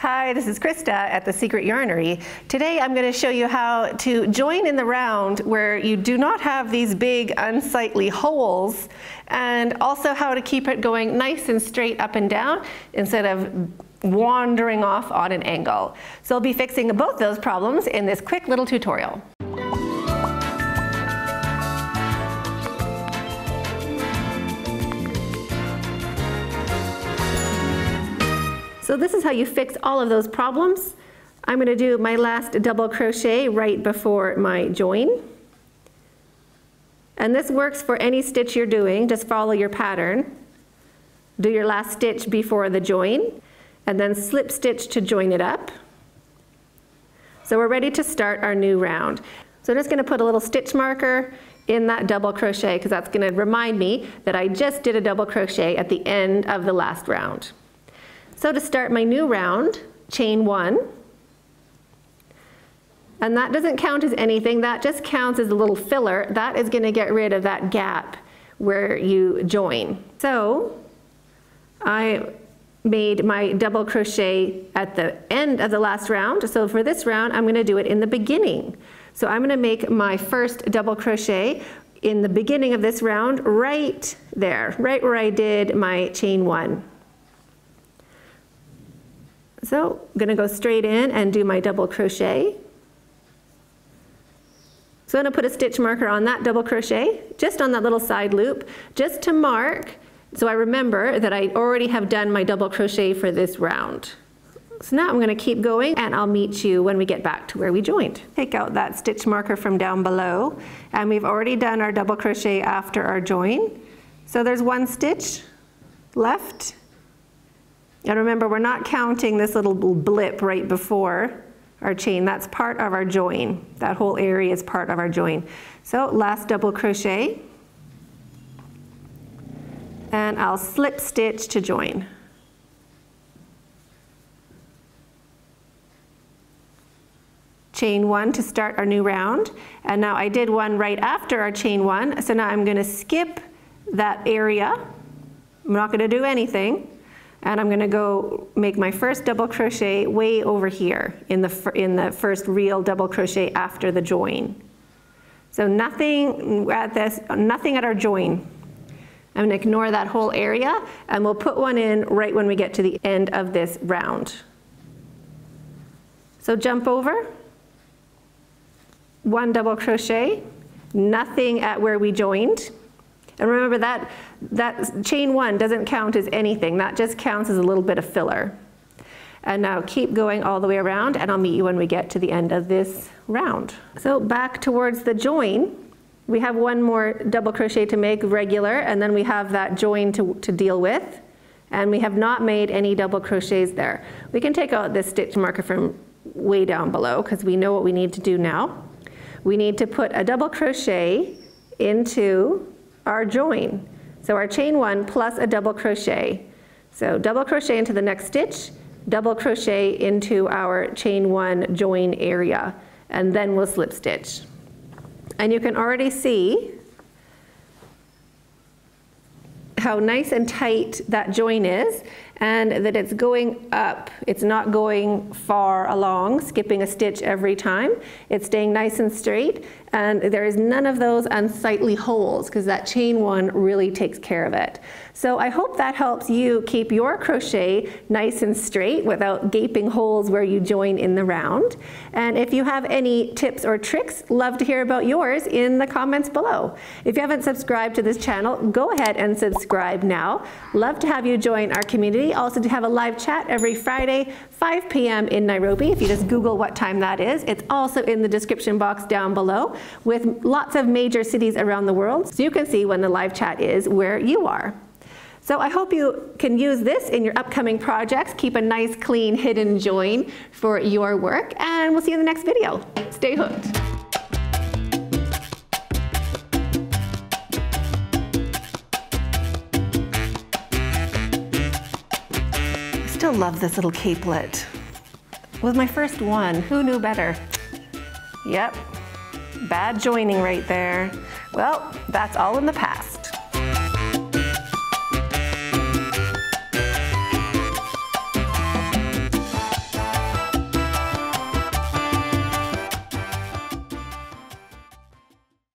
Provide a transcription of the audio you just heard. Hi, this is Krista at The Secret Yarnery. Today I'm going to show you how to join in the round where you do not have these big unsightly holes, and also how to keep it going nice and straight up and down instead of wandering off on an angle. So I'll be fixing both those problems in this quick little tutorial. So this is how you fix all of those problems. I'm going to do my last double crochet right before my join. And this works for any stitch you're doing. Just follow your pattern. Do your last stitch before the join and then slip stitch to join it up. So we're ready to start our new round. So I'm just going to put a little stitch marker in that double crochet because that's going to remind me that I just did a double crochet at the end of the last round. So to start my new round, chain one, and that doesn't count as anything, that just counts as a little filler. That is going to get rid of that gap where you join. So I made my double crochet at the end of the last round, so for this round I'm going to do it in the beginning. So I'm going to make my first double crochet in the beginning of this round right there, right where I did my chain one. So I'm going to go straight in and do my double crochet. So I'm going to put a stitch marker on that double crochet, just on that little side loop, just to mark so I remember that I already have done my double crochet for this round. So now I'm going to keep going and I'll meet you when we get back to where we joined. Take out that stitch marker from down below, and we've already done our double crochet after our join. So there's one stitch left. And remember, we're not counting this little blip right before our chain. That's part of our join. That whole area is part of our join. So last double crochet, and I'll slip stitch to join. Chain one to start our new round. And now I did one right after our chain one, so now I'm going to skip that area. I'm not going to do anything. And I'm going to go make my first double crochet way over here in the first real double crochet after the join. So nothing at our join. I'm going to ignore that whole area, and we'll put one in right when we get to the end of this round. So jump over, one double crochet, nothing at where we joined. And remember that chain one doesn't count as anything. That just counts as a little bit of filler. And now keep going all the way around, and I'll meet you when we get to the end of this round. So back towards the join, we have one more double crochet to make regular, and then we have that join to deal with. And we have not made any double crochets there. We can take out this stitch marker from way down below because we know what we need to do now. We need to put a double crochet into our join. So our chain one plus a double crochet. So double crochet into the next stitch, double crochet into our chain one join area, and then we'll slip stitch. And you can already see how nice and tight that join is, and that it's going up. It's not going far along, skipping a stitch every time. It's staying nice and straight, and there is none of those unsightly holes because that chain one really takes care of it. So I hope that helps you keep your crochet nice and straight without gaping holes where you join in the round. And if you have any tips or tricks, love to hear about yours in the comments below. If you haven't subscribed to this channel, go ahead and subscribe now. Love to have you join our community. Also, to have a live chat every Friday, 5 p.m. in Nairobi. If you just Google what time that is, it's also in the description box down below with lots of major cities around the world, so you can see when the live chat is where you are. So I hope you can use this in your upcoming projects. Keep a nice, clean, hidden join for your work, and we'll see you in the next video. Stay hooked. I love this little capelet. It was my first one. Who knew better? Yep, bad joining right there. Well, that's all in the past.